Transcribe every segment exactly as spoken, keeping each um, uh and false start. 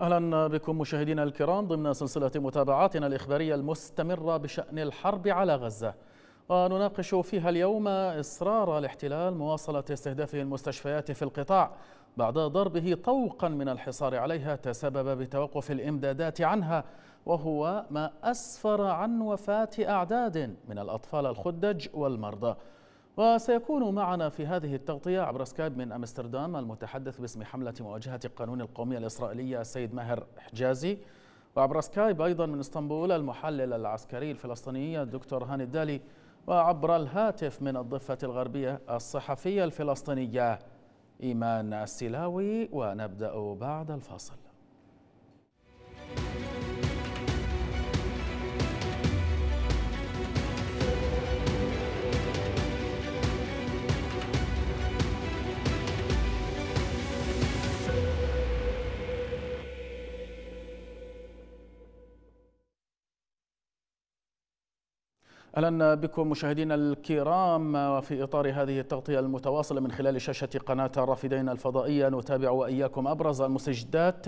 أهلا بكم مشاهدينا الكرام ضمن سلسلة متابعاتنا الإخبارية المستمرة بشأن الحرب على غزة، ونناقش فيها اليوم إصرار الاحتلال مواصلة استهدافه المستشفيات في القطاع بعد ضربه طوقا من الحصار عليها تسبب بتوقف الإمدادات عنها، وهو ما أسفر عن وفاة أعداد من الأطفال الخدج والمرضى. وسيكون معنا في هذه التغطية عبر سكايب من أمستردام المتحدث باسم حملة مواجهة القانون القومي الإسرائيلية السيد ماهر حجازي، وعبر سكايب أيضا من اسطنبول المحلل العسكري الفلسطيني الدكتور هاني الدالي، وعبر الهاتف من الضفة الغربية الصحفية الفلسطينية إيمان السيلاوي. ونبدأ بعد الفاصل. أهلا بكم مشاهدينا الكرام، وفي إطار هذه التغطية المتواصلة من خلال شاشة قناة الرافدين الفضائية نتابع وإياكم أبرز المستجدات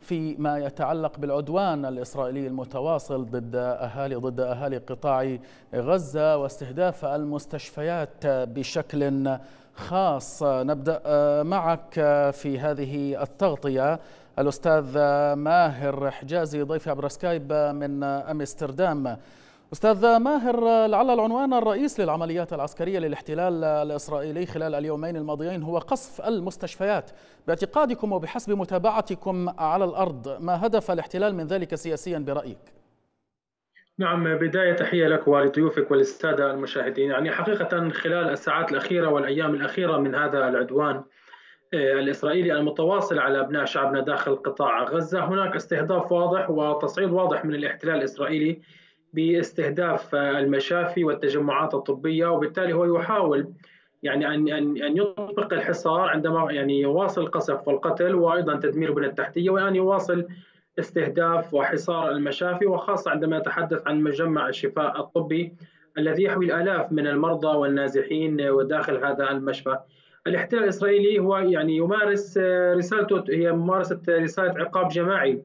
فيما يتعلق بالعدوان الإسرائيلي المتواصل ضد أهالي ضد أهالي قطاع غزة واستهداف المستشفيات بشكل خاص. نبدأ معك في هذه التغطية الأستاذ ماهر حجازي ضيفي عبر سكايب من أمستردام. أستاذ ماهر، لعل العنوان الرئيسي للعمليات العسكرية للاحتلال الإسرائيلي خلال اليومين الماضيين هو قصف المستشفيات، باعتقادكم وبحسب متابعتكم على الأرض ما هدف الاحتلال من ذلك سياسيا برأيك؟ نعم، بداية تحية لك ولضيوفك وللسادة المشاهدين. يعني حقيقة خلال الساعات الأخيرة والأيام الأخيرة من هذا العدوان الإسرائيلي المتواصل على أبناء شعبنا داخل قطاع غزة هناك استهداف واضح وتصعيد واضح من الاحتلال الإسرائيلي باستهداف المشافي والتجمعات الطبية، وبالتالي هو يحاول يعني أن أن أن يطبق الحصار عندما يعني يواصل القصف والقتل وأيضا تدمير البنى التحتية، والآن يواصل استهداف وحصار المشافي، وخاصة عندما يتحدث عن مجمع الشفاء الطبي الذي يحوي الآلاف من المرضى والنازحين وداخل هذا المشفى. الاحتلال الإسرائيلي هو يعني يمارس رسالته هي ممارسة رسالة عقاب جماعي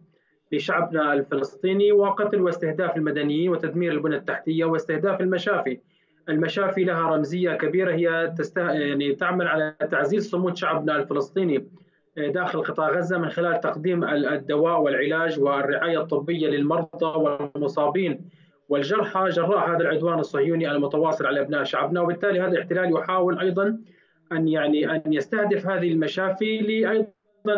لشعبنا الفلسطيني وقتل واستهداف المدنيين وتدمير البنى التحتية واستهداف المشافي. المشافي لها رمزية كبيرة، هي تسته... يعني تعمل على تعزيز صمود شعبنا الفلسطيني داخل قطاع غزة من خلال تقديم الدواء والعلاج والرعاية الطبية للمرضى والمصابين والجرحى جراء هذا العدوان الصهيوني المتواصل على أبناء شعبنا، وبالتالي هذا الاحتلال يحاول أيضا أن يعني أن يستهدف هذه المشافي لي أيضا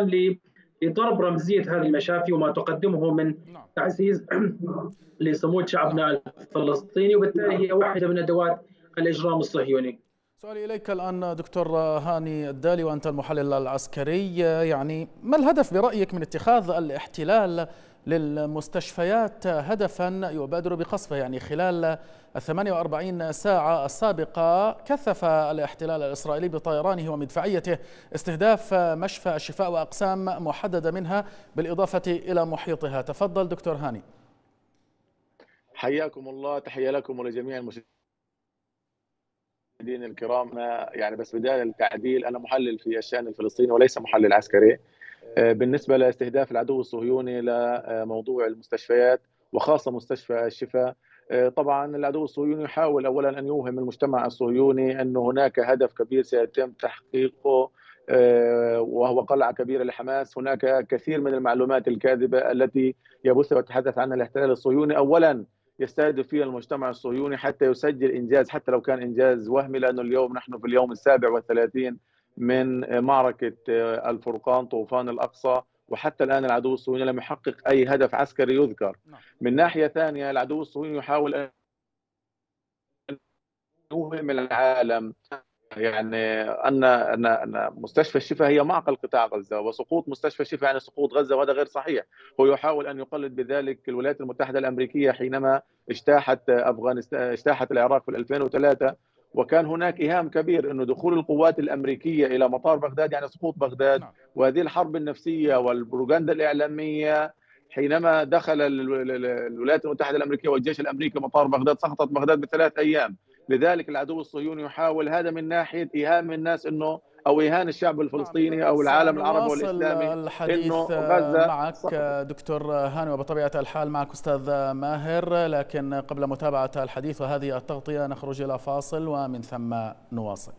لي لضرب رمزية هذه المشافي وما تقدمه من تعزيز لصمود شعبنا الفلسطيني، وبالتالي هي واحدة من أدوات الإجرام الصهيوني. سؤالي إليك الآن دكتور هاني الدالي وأنت المحلل العسكري، يعني ما الهدف برأيك من اتخاذ الاحتلال للمستشفيات هدفا يبادر بقصفه؟ يعني خلال الثمانية وأربعين ساعة السابقة كثف الاحتلال الإسرائيلي بطيرانه ومدفعيته استهداف مشفى الشفاء وأقسام محددة منها بالإضافة إلى محيطها. تفضل دكتور هاني. حياكم الله، تحية لكم ولجميع المشاهدين الكرام. يعني بس بداية التعديل، أنا محلل في الشأن الفلسطيني وليس محلل عسكري. بالنسبة لاستهداف العدو الصهيوني لموضوع المستشفيات وخاصة مستشفى الشفاء، طبعا العدو الصهيوني يحاول أولا أن يوهم المجتمع الصهيوني أن هناك هدف كبير سيتم تحقيقه وهو قلعة كبيرة لحماس. هناك كثير من المعلومات الكاذبة التي يبثها ويتحدث عنها الاحتلال الصهيوني، أولا يستهدف فيها المجتمع الصهيوني حتى يسجل إنجاز حتى لو كان إنجاز وهمي، لأنه اليوم نحن في اليوم السابع والثلاثين من معركة الفرقان طوفان الأقصى، وحتى الآن العدو الصهيوني لم يحقق أي هدف عسكري يذكر. من ناحية ثانية، العدو الصهيوني يحاول أن يوهم العالم يعني أن أن مستشفى الشفاء هي معقل قطاع غزة، وسقوط مستشفى الشفاء يعني سقوط غزة، وهذا غير صحيح. هو يحاول أن يقلد بذلك الولايات المتحدة الأمريكية حينما اجتاحت أفغانستان اجتاحت العراق في ألفين وثلاثة، وكان هناك إيهام كبير أنه دخول القوات الأمريكية إلى مطار بغداد يعني سقوط بغداد. وهذه الحرب النفسية والبروباغندا الإعلامية حينما دخل الولايات المتحدة الأمريكية والجيش الأمريكي مطار بغداد سقطت بغداد بثلاث أيام. لذلك العدو الصهيوني يحاول هذا من ناحية إيهام الناس أنه او اهانه الشعب الفلسطيني او العالم العربي والاسلامي الحديث غزة. معك دكتور هاني، وبطبيعه الحال معك استاذ ماهر، لكن قبل متابعه الحديث وهذه التغطيه نخرج الى فاصل ومن ثم نواصل.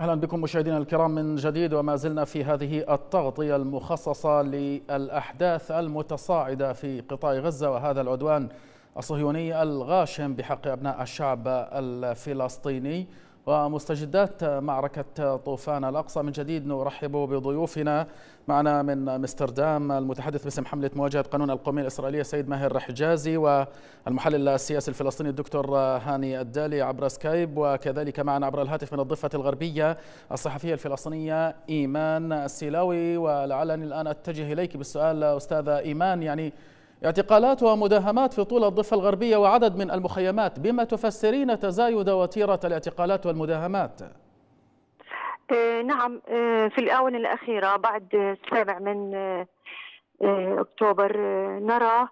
أهلا بكم مشاهدينا الكرام من جديد، وما زلنا في هذه التغطية المخصصة للأحداث المتصاعدة في قطاع غزة وهذا العدوان الصهيوني الغاشم بحق أبناء الشعب الفلسطيني ومستجدات معركة طوفان الأقصى. من جديد نرحب بضيوفنا، معنا من امستردام المتحدث باسم حملة مواجهة قانون القومية الإسرائيلية سيد ماهر حجازي، والمحلل السياسي الفلسطيني الدكتور هاني الدالي عبر سكايب، وكذلك معنا عبر الهاتف من الضفة الغربية الصحفية الفلسطينية إيمان السيلاوي. ولعلني الآن أتجه إليك بالسؤال أستاذة إيمان، يعني اعتقالات ومداهمات في طول الضفة الغربية وعدد من المخيمات، بما تفسرين تزايد وتيرة الاعتقالات والمداهمات؟ نعم، في الآونة الأخيرة بعد السابع من أكتوبر نرى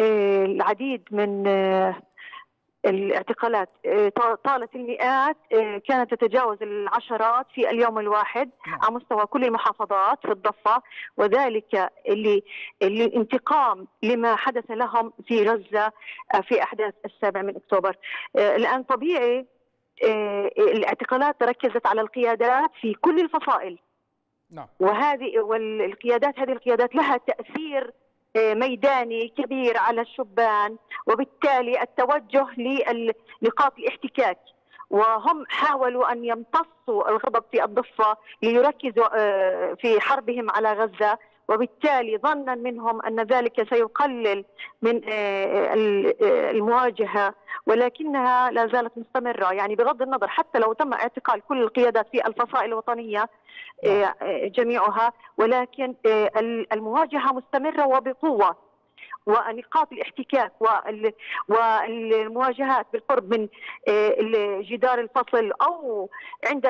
العديد من الاعتقالات طالت المئات، كانت تتجاوز العشرات في اليوم الواحد على مستوى كل المحافظات في الضفة، وذلك للانتقام لما حدث لهم في غزة في أحداث السابع من أكتوبر. الآن طبيعي الاعتقالات تركزت على القيادات في كل الفصائل، وهذه والقيادات هذه القيادات لها تأثير ميداني كبير على الشبان، وبالتالي التوجه لنقاط الاحتكاك، وهم حاولوا أن يمتصوا الغضب في الضفة ليركزوا في حربهم على غزة، وبالتالي ظنا منهم أن ذلك سيقلل من المواجهة، ولكنها لا زالت مستمرة. يعني بغض النظر حتى لو تم اعتقال كل القيادات في الفصائل الوطنية جميعها، ولكن المواجهة مستمرة وبقوة، ونقاط الاحتكاك والمواجهات بالقرب من جدار الفصل أو عند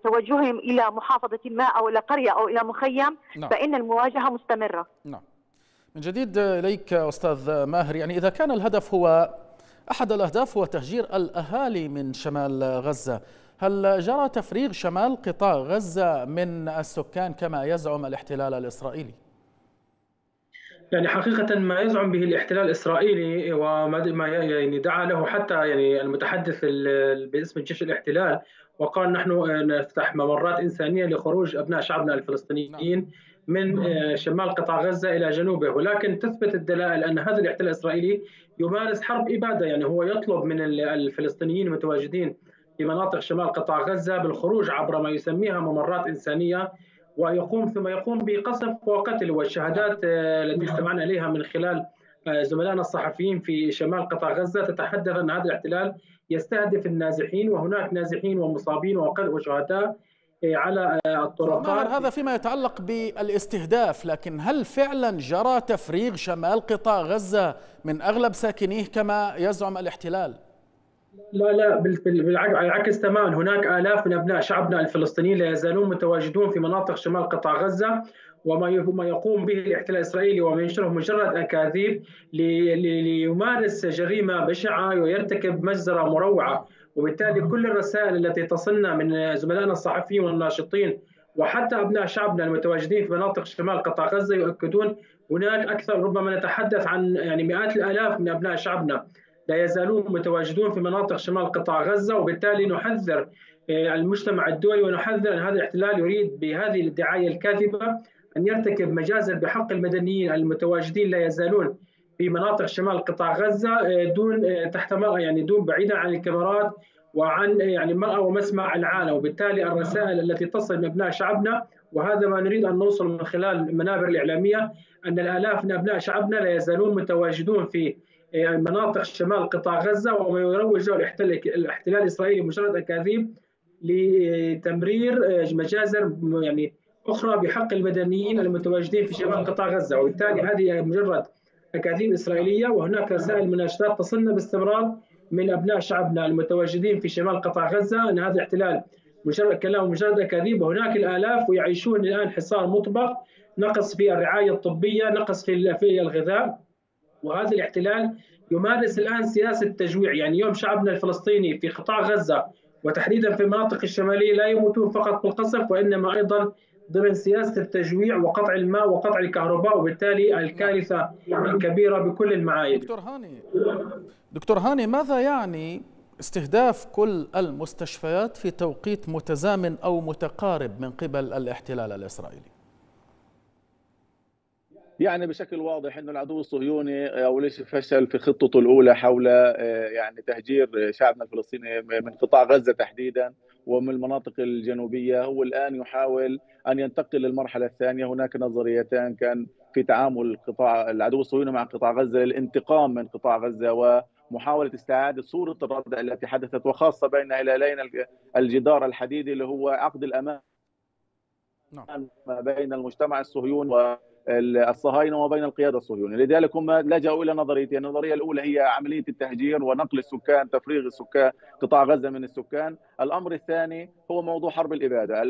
توجههم إلى محافظة ما أو إلى قرية أو إلى مخيم، فإن المواجهة مستمرة. نعم. من جديد إليك أستاذ ماهر، يعني إذا كان الهدف هو أحد الأهداف هو تهجير الأهالي من شمال غزة، هل جرى تفريغ شمال قطاع غزة من السكان كما يزعم الاحتلال الإسرائيلي؟ يعني حقيقة ما يزعم به الاحتلال الإسرائيلي وما يعني دعا له حتى يعني المتحدث باسم الجيش الاحتلال وقال نحن نفتح ممرات إنسانية لخروج أبناء شعبنا الفلسطينيين من شمال قطاع غزة إلى جنوبه، ولكن تثبت الدلائل أن هذا الاحتلال الإسرائيلي يمارس حرب إبادة. يعني هو يطلب من الفلسطينيين المتواجدين في مناطق شمال قطاع غزة بالخروج عبر ما يسميها ممرات إنسانية، ويقوم ثم يقوم بقصف وقتل. والشهادات التي استمعنا إليها من خلال زملائنا الصحفيين في شمال قطاع غزة تتحدث أن هذا الاحتلال يستهدف النازحين، وهناك نازحين ومصابين وشهداء على الطرقات. هذا فيما يتعلق بالاستهداف، لكن هل فعلا جرى تفريغ شمال قطاع غزة من أغلب ساكنيه كما يزعم الاحتلال؟ لا لا، بالعكس تماما، هناك آلاف من أبناء شعبنا الفلسطينيين لا يزالون متواجدون في مناطق شمال قطاع غزة، وما يقوم به الاحتلال الإسرائيلي وما ينشره مجرد أكاذيب ليمارس جريمة بشعة ويرتكب مجزرة مروعة. وبالتالي كل الرسائل التي تصلنا من زملائنا الصحفيين والناشطين وحتى أبناء شعبنا المتواجدين في مناطق شمال قطاع غزة يؤكدون هناك أكثر، ربما نتحدث عن يعني مئات الآلاف من أبناء شعبنا لا يزالون متواجدون في مناطق شمال قطاع غزة. وبالتالي نحذر المجتمع الدولي ونحذر أن هذا الاحتلال يريد بهذه الدعاية الكاذبة أن يرتكب مجازر بحق المدنيين المتواجدين لا يزالون في مناطق شمال قطاع غزة دون تحت مرأة، يعني دون بعيدا عن الكاميرات وعن يعني مرأة ومسمع العالم. وبالتالي الرسائل التي تصل من أبناء شعبنا، وهذا ما نريد أن نوصل من خلال المنابر الإعلامية، أن الآلاف من أبناء شعبنا لا يزالون متواجدون في مناطق شمال قطاع غزة، ويروج الاحتلال الإسرائيلي مجرد أكاذيب لتمرير مجازر يعني أخرى بحق المدنيين المتواجدين في شمال قطاع غزة. وبالتالي هذه مجرد أكاذيب إسرائيلية، وهناك رسائل مناشدات تصلنا باستمرار من أبناء شعبنا المتواجدين في شمال قطاع غزة أن هذا الاحتلال مجرد كلام ومجرد أكاذيب، وهناك الآلاف ويعيشون الآن حصار مطبق، نقص في الرعاية الطبية، نقص في في الغذاء، وهذا الاحتلال يمارس الآن سياسة تجويع. يعني يوم شعبنا الفلسطيني في قطاع غزة وتحديدا في المناطق الشمالية لا يموتون فقط بالقصف، وإنما أيضا ضمن سياسة التجويع وقطع الماء وقطع الكهرباء، وبالتالي الكارثة الكبيرة بكل المعايير. دكتور هاني دكتور هاني ماذا يعني استهداف كل المستشفيات في توقيت متزامن أو متقارب من قبل الاحتلال الإسرائيلي؟ يعني بشكل واضح أن العدو الصهيوني أوليش فشل في خطته الأولى حول يعني تهجير شعبنا الفلسطيني من قطاع غزة تحديدا ومن المناطق الجنوبية، هو الآن يحاول أن ينتقل للمرحلة الثانية. هناك نظريتان كان في تعامل قطاع العدو الصهيوني مع قطاع غزة للانتقام من قطاع غزة و محاولة استعادة صورة الردع التي حدثت، وخاصة بين هلالين الجدار الحديدي اللي هو عقد الأمان ما بين المجتمع الصهيوني والصهاينة وبين القيادة الصهيونية. لذلك هم لجأوا إلى نظريتين، النظرية الأولى هي عملية التهجير ونقل السكان، تفريغ السكان قطاع غزة من السكان. الأمر الثاني هو موضوع حرب الإبادة.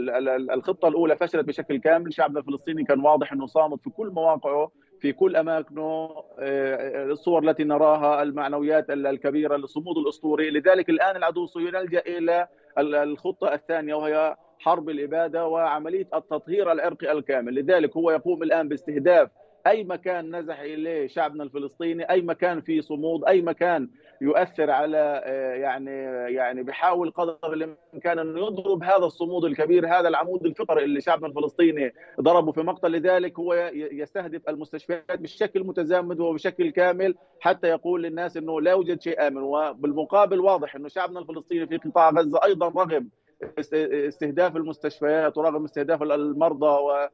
الخطة الأولى فشلت بشكل كامل، شعبنا الفلسطيني كان واضح أنه صامت في كل مواقعه، في كل أماكنه، الصور التي نراها، المعنويات الكبيرة، الصمود الأسطوري. لذلك الآن العدو الصهيوني يلجأ إلى الخطة الثانية وهي حرب الإبادة وعملية التطهير العرقي الكامل. لذلك هو يقوم الآن باستهداف أي مكان نزح إليه شعبنا الفلسطيني، أي مكان فيه صمود، أي مكان يؤثر على يعني يعني بحاول قدر الإمكان أن يضرب هذا الصمود الكبير، هذا العمود الفقري اللي شعبنا الفلسطيني ضربه في مقتل. لذلك هو يستهدف المستشفيات بشكل متزامن وبشكل كامل حتى يقول للناس أنه لا يوجد شيء آمن. وبالمقابل واضح أنه شعبنا الفلسطيني في قطاع غزة أيضا رغم استهداف المستشفيات ورغم استهداف المرضى و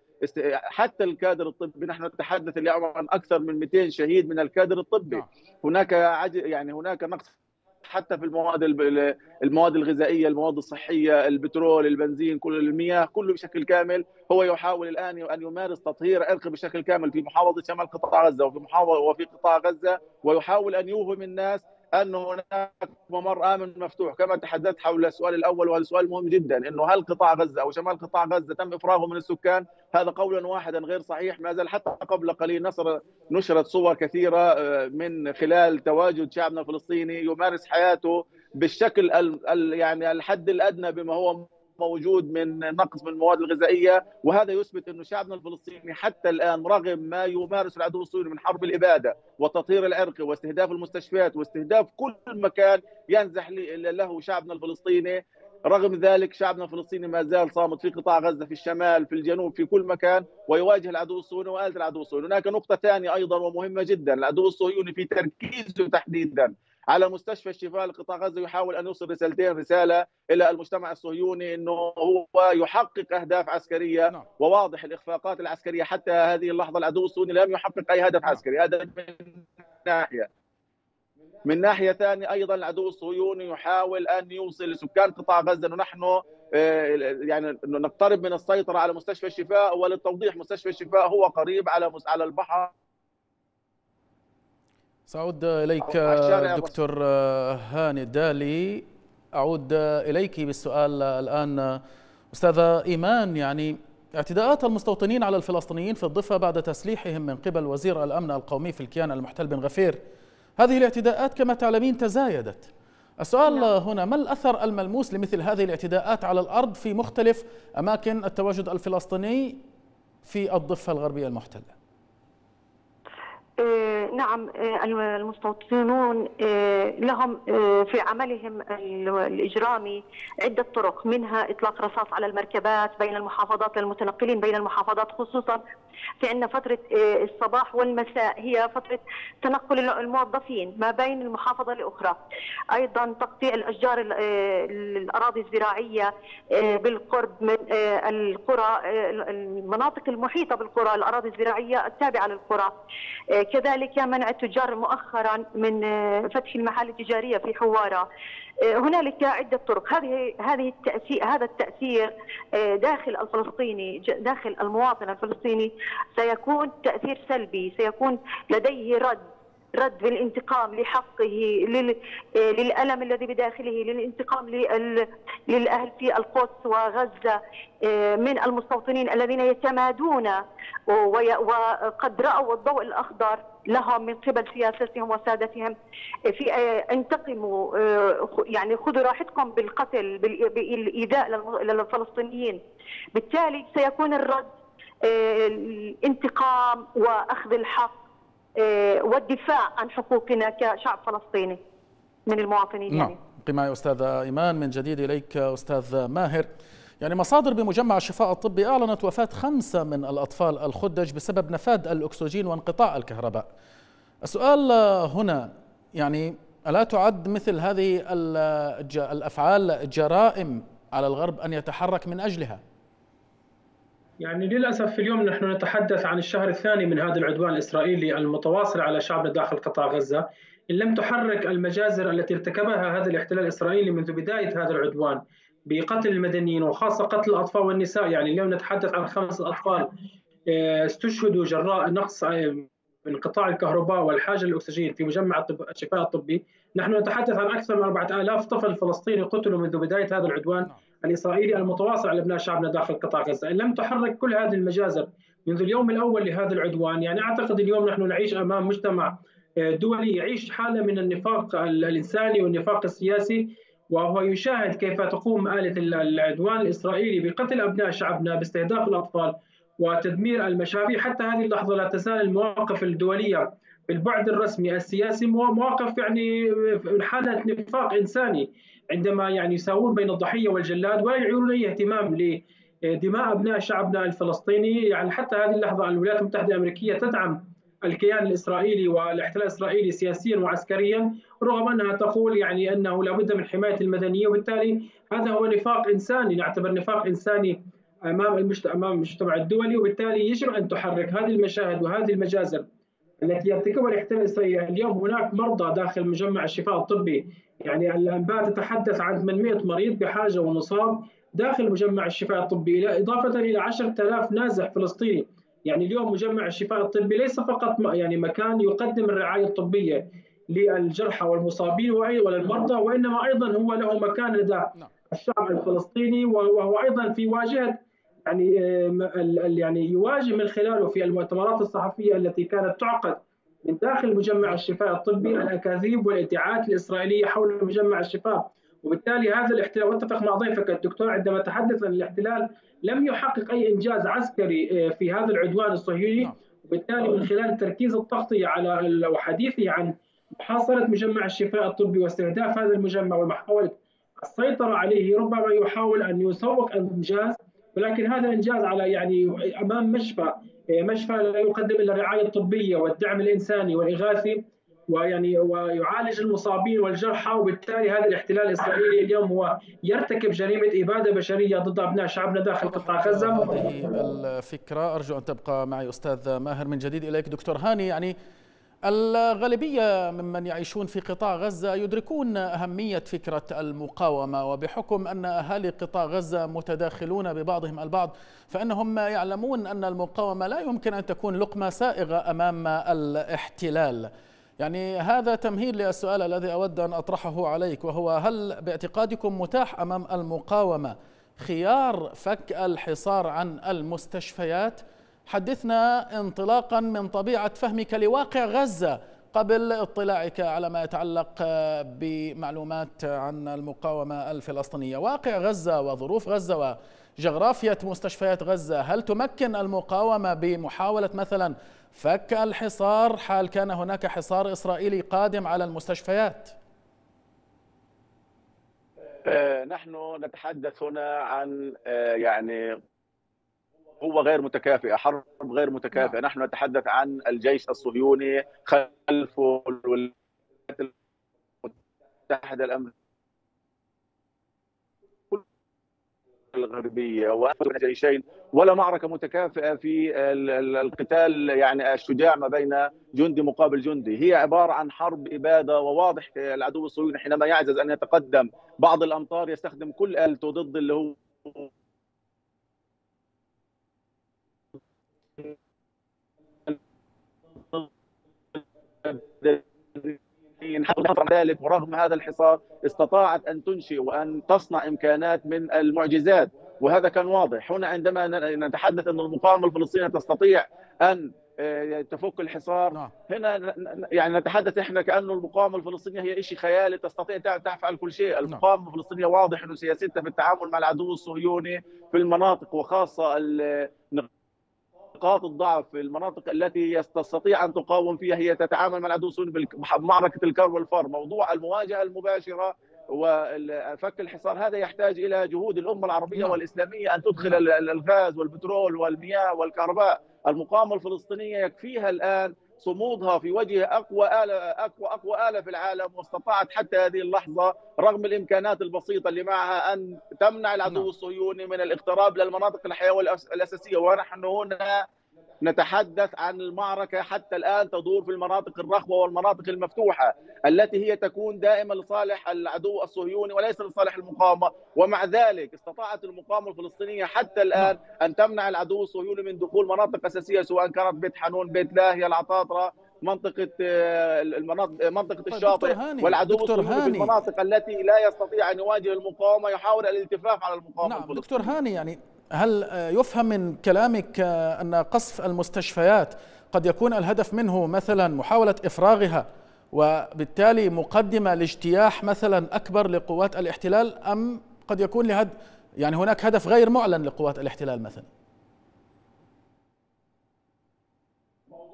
حتى الكادر الطبي، نحن نتحدث اليوم عن اكثر من مئتين شهيد من الكادر الطبي. هناك يعني هناك نقص حتى في المواد المواد الغذائيه، المواد الصحيه، البترول، البنزين، كل المياه، كله بشكل كامل. هو يحاول الان ان يمارس تطهير عرقي بشكل كامل في محافظه شمال قطاع غزه وفي محافظه وفي قطاع غزه، ويحاول ان يوهم الناس أن هناك ممر آمن مفتوح. كما تحدثت حول السؤال الأول، وهذا سؤال مهم جدا، أنه هل قطاع غزة أو شمال قطاع غزة تم إفراغه من السكان؟ هذا قولا واحدا غير صحيح. ما زال حتى قبل قليل نشر نشرت صور كثيرة من خلال تواجد شعبنا الفلسطيني يمارس حياته بالشكل ال يعني الحد الأدنى بما هو موجود من نقص من المواد الغذائية. وهذا يثبت أن شعبنا الفلسطيني حتى الآن رغم ما يمارس العدو الصهيوني من حرب الإبادة والتطهير العرقي واستهداف المستشفيات واستهداف كل مكان ينزح له شعبنا الفلسطيني، رغم ذلك شعبنا الفلسطيني ما زال صامت في قطاع غزة، في الشمال، في الجنوب، في كل مكان، ويواجه العدو الصهيوني وآلة العدو الصهيوني. هناك نقطة ثانية أيضا ومهمة جدا، العدو الصهيوني في تركيزه تحديدا على مستشفى الشفاء لقطاع غزة يحاول أن يوصل رسالتين، رسالة إلى المجتمع الصهيوني أنه هو يحقق أهداف عسكرية، وواضح الإخفاقات العسكرية حتى هذه اللحظة العدو الصهيوني لم يحقق أي هدف عسكري، هذا من ناحية. من ناحية ثانية أيضا العدو الصهيوني يحاول أن يوصل لسكان قطاع غزة أنه نحن يعني نقترب من السيطرة على مستشفى الشفاء. وللتوضيح مستشفى الشفاء هو قريب على على البحر. سأعود إليك دكتور هاني الدالي، أعود إليك بالسؤال الآن أستاذة إيمان. يعني اعتداءات المستوطنين على الفلسطينيين في الضفة بعد تسليحهم من قبل وزير الأمن القومي في الكيان المحتل بن غفير، هذه الاعتداءات كما تعلمين تزايدت. السؤال هنا، ما الأثر الملموس لمثل هذه الاعتداءات على الأرض في مختلف أماكن التواجد الفلسطيني في الضفة الغربية المحتلة؟ نعم، المستوطنون لهم في عملهم الإجرامي عدة طرق، منها إطلاق رصاص على المركبات بين المحافظات للمتنقلين بين المحافظات، خصوصا في عندنا فترة الصباح والمساء هي فترة تنقل الموظفين ما بين المحافظة لأخرى. أيضا تقطيع الأشجار، الأراضي الزراعية بالقرب من القرى، المناطق المحيطة بالقرى، الأراضي الزراعية التابعة للقرى، كذلك منع التجار مؤخرا من فتح المحال التجارية في حوارة. هنالك عدة طرق. هذه هذه التأثير هذا التأثير داخل الفلسطيني داخل المواطن الفلسطيني سيكون تأثير سلبي، سيكون لديه رد رد بالانتقام لحقه، للألم الذي بداخله، للانتقام للأهل في القدس وغزة من المستوطنين الذين يتمادون وقد رأوا الضوء الأخضر لهم من قبل سياستهم وسادتهم في انتقموا، يعني خذوا راحتكم بالقتل بالإيذاء للفلسطينيين. بالتالي سيكون الرد الانتقام وأخذ الحق والدفاع عن حقوقنا كشعب فلسطيني من المواطنين. نعم. قيمة يا أستاذة إيمان، من جديد إليك أستاذ ماهر. يعني مصادر بمجمع الشفاء الطبي أعلنت وفاة خمسة من الأطفال الخدج بسبب نفاد الأكسجين وانقطاع الكهرباء. السؤال هنا يعني ألا تعد مثل هذه الأفعال جرائم على الغرب أن يتحرك من أجلها؟ يعني للأسف في اليوم نحن نتحدث عن الشهر الثاني من هذا العدوان الإسرائيلي المتواصل على شعبنا داخل قطاع غزة، إن لم تحرك المجازر التي ارتكبها هذا الاحتلال الإسرائيلي منذ بداية هذا العدوان بقتل المدنيين وخاصة قتل الأطفال والنساء. يعني اليوم نتحدث عن خمس أطفال استشهدوا جراء نقص انقطاع الكهرباء والحاجة للأكسجين في مجمع الشفاء الطبي. نحن نتحدث عن أكثر من أربعة آلاف طفل فلسطيني قتلوا منذ بداية هذا العدوان الإسرائيلي المتواصل على أبناء شعبنا داخل قطاع غزة. إن لم تحرك كل هذه المجازر منذ اليوم الأول لهذا العدوان، يعني أعتقد اليوم نحن نعيش أمام مجتمع دولي يعيش حالة من النفاق الإنساني والنفاق السياسي، وهو يشاهد كيف تقوم آلة العدوان الإسرائيلي بقتل أبناء شعبنا، باستهداف الأطفال وتدمير المشاريع. حتى هذه اللحظة لا تزال المواقف الدولية بالبعد الرسمي السياسي مواقف يعني حالة نفاق إنساني، عندما يعني يساوون بين الضحية والجلاد ولا يعيرون أي اهتمام لدماء أبناء شعبنا الفلسطيني. يعني حتى هذه اللحظة الولايات المتحدة الأمريكية تدعم الكيان الإسرائيلي والاحتلال الإسرائيلي سياسيا وعسكريا، رغم أنها تقول يعني أنه لابد من حماية المدنية، وبالتالي هذا هو نفاق إنساني، نعتبر نفاق إنساني أمام المجتمع أمام المجتمع الدولي. وبالتالي يجب أن تحرك هذه المشاهد وهذه المجازر التي يرتكبها الاحتلال الإسرائيلي. اليوم هناك مرضى داخل مجمع الشفاء الطبي، يعني الأنباء تتحدث عن ثمانمئة مريض بحاجة ومصاب داخل مجمع الشفاء الطبي، إضافة إلى عشرة آلاف نازح فلسطيني. يعني اليوم مجمع الشفاء الطبي ليس فقط يعني مكان يقدم الرعاية الطبية للجرحى والمصابين والمرضى، وإنما أيضا هو له مكان لدى الشعب الفلسطيني، وهو أيضا في واجهة يعني يعني يواجه من خلاله في المؤتمرات الصحفية التي كانت تعقد من داخل مجمع الشفاء الطبي الأكاذيب والادعاءات الإسرائيلية حول مجمع الشفاء. وبالتالي هذا الاحتلال، واتفق مع ضيفك الدكتور عندما تحدث عن الاحتلال، لم يحقق أي إنجاز عسكري في هذا العدوان الصهيوني، وبالتالي من خلال تركيز التغطية على وحديثه عن محاصرة مجمع الشفاء الطبي واستهداف هذا المجمع ومحاولة السيطرة عليه، ربما يحاول أن يسوق إنجاز، ولكن هذا إنجاز على يعني أمام مشفى مشفى لا يقدم إلا الرعاية الطبية والدعم الإنساني والإغاثي، ويعني ويعالج المصابين والجرحى. وبالتالي هذا الاحتلال الإسرائيلي اليوم هو يرتكب جريمة إبادة بشرية ضد أبناء شعبنا داخل قطاع غزة. هذه الفكرة أرجو أن تبقى معي أستاذ ماهر. من جديد إليك دكتور هاني. يعني الغالبية ممن يعيشون في قطاع غزة يدركون أهمية فكرة المقاومة، وبحكم أن أهالي قطاع غزة متداخلون ببعضهم البعض فإنهم يعلمون أن المقاومة لا يمكن أن تكون لقمة سائغة أمام الاحتلال. يعني هذا تمهيد للسؤال الذي أود أن أطرحه عليك، وهو هل باعتقادكم متاح أمام المقاومة خيار فك الحصار عن المستشفيات؟ حدثنا انطلاقا من طبيعة فهمك لواقع غزة قبل اطلاعك على ما يتعلق بمعلومات عن المقاومة الفلسطينية. واقع غزة وظروف غزة وجغرافية مستشفيات غزة، هل تمكن المقاومة بمحاولة مثلا فك الحصار حال كان هناك حصار إسرائيلي قادم على المستشفيات؟ نحن نتحدث هنا عن يعني هو غير متكافئة، حرب غير متكافئة. نحن نتحدث عن الجيش الصهيوني خلف الولايات المتحدة الأمريكية، كل الغربيه، ولا جيشين ولا معركه متكافئه في القتال يعني الشجاع ما بين جندي مقابل جندي، هي عباره عن حرب اباده. وواضح العدو الصهيوني حينما يعجز ان يتقدم بعض الامتار يستخدم كل آلته ضد اللي هو ذلك. ورغم هذا الحصار استطاعت أن تنشئ وأن تصنع إمكانات من المعجزات، وهذا كان واضح. هنا عندما نتحدث أن المقاومة الفلسطينية تستطيع أن تفك الحصار، هنا يعني نتحدث إحنا كأنه المقاومة الفلسطينية هي شيء خيالي تستطيع تفعل كل شيء. المقاومة الفلسطينية واضح أنه سياستها في التعامل مع العدو الصهيوني في المناطق، وخاصة نقاط الضعف في المناطق التي يستطيع أن تقاوم فيها، هي تتعامل مع العدو الصهيوني بمعركة الكر والفر. موضوع المواجهة المباشرة وفك الحصار هذا يحتاج إلى جهود الأمة العربية والإسلامية أن تدخل الغاز والبترول والمياه والكهرباء. المقاومة الفلسطينية يكفيها الآن صمودها في وجه أقوى آلة أقوى أقوى آلة في العالم، واستطاعت حتى هذه اللحظة رغم الإمكانات البسيطة اللي معها أن تمنع العدو الصهيوني من الاقتراب للمناطق الحيوية الأساسية. ونحن هنا نتحدث عن المعركة حتى الآن تدور في المناطق الرخوة والمناطق المفتوحة التي هي تكون دائما لصالح العدو الصهيوني وليس لصالح المقاومة، ومع ذلك استطاعت المقاومة الفلسطينية حتى الآن أن تمنع العدو الصهيوني من دخول مناطق أساسية، سواء كانت بيت حنون، بيت لاهيا، العطاطرة، منطقة المناطق منطقة الشاطئ. والعدو الصهيوني في المناطق التي لا يستطيع أن يواجه المقاومة يحاول الالتفاف على المقاومة الفلسطينية. نعم دكتور هاني، يعني هل يفهم من كلامك أن قصف المستشفيات قد يكون الهدف منه مثلا محاولة إفراغها وبالتالي مقدمة لاجتياح مثلا أكبر لقوات الاحتلال، أم قد يكون لهد يعني هناك هدف غير معلن لقوات الاحتلال مثلا؟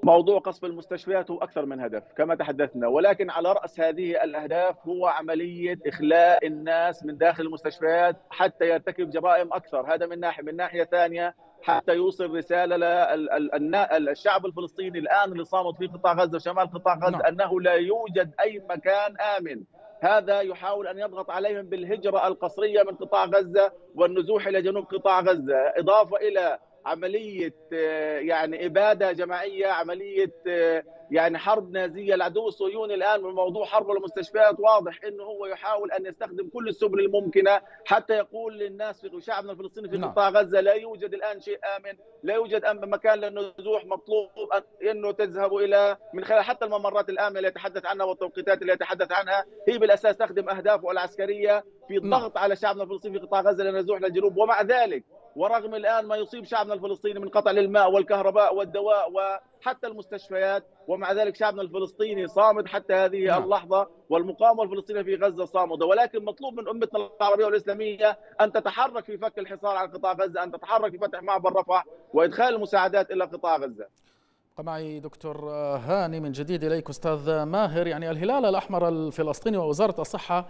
موضوع قصف المستشفيات هو أكثر من هدف كما تحدثنا، ولكن على رأس هذه الأهداف هو عملية إخلاء الناس من داخل المستشفيات حتى يرتكب جرائم أكثر. هذا من ناحية. من ناحية ثانية حتى يوصل رسالة للشعب الفلسطيني الآن اللي صامت في قطاع غزة وشمال قطاع غزة لا. أنه لا يوجد أي مكان آمن. هذا يحاول أن يضغط عليهم بالهجرة القسرية من قطاع غزة والنزوح إلى جنوب قطاع غزة، إضافة إلى عملية يعني إبادة جماعية، عملية يعني حرب نازية. العدو الصهيوني الآن بموضوع حرب المستشفيات واضح أنه هو يحاول أن يستخدم كل السبل الممكنة حتى يقول للناس في شعبنا الفلسطيني في قطاع غزة لا يوجد الآن شيء آمن، لا يوجد مكان للنزوح، مطلوب أنه تذهب إلى من خلال حتى الممرات الآمنة اللي يتحدث عنها والتوقيتات اللي يتحدث عنها. هي بالأساس تخدم أهدافه العسكرية في الضغط على شعبنا الفلسطيني في قطاع غزة للنزوح للجنوب. ومع ذلك ورغم الآن ما يصيب شعبنا الفلسطيني من قطع للماء والكهرباء والدواء وحتى المستشفيات، ومع ذلك شعبنا الفلسطيني صامد حتى هذه اللحظة، والمقاومة الفلسطينية في غزة صامدة. ولكن مطلوب من أمتنا العربية والإسلامية أن تتحرك في فك الحصار على قطاع غزة، أن تتحرك في فتح معبر رفح وإدخال المساعدات إلى قطاع غزة. معي دكتور هاني من جديد إليك أستاذ ماهر. يعني الهلال الأحمر الفلسطيني ووزارة الصحة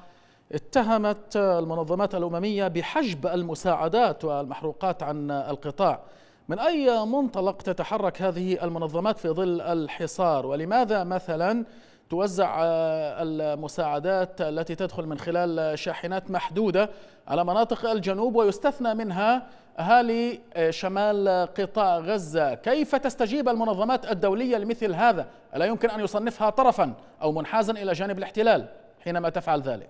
اتهمت المنظمات الأممية بحجب المساعدات والمحروقات عن القطاع. من أي منطلق تتحرك هذه المنظمات في ظل الحصار؟ ولماذا مثلا توزع المساعدات التي تدخل من خلال شاحنات محدودة على مناطق الجنوب ويستثنى منها أهالي شمال قطاع غزة؟ كيف تستجيب المنظمات الدولية لمثل هذا؟ ألا يمكن أن يصنفها طرفا أو منحازا إلى جانب الاحتلال حينما تفعل ذلك؟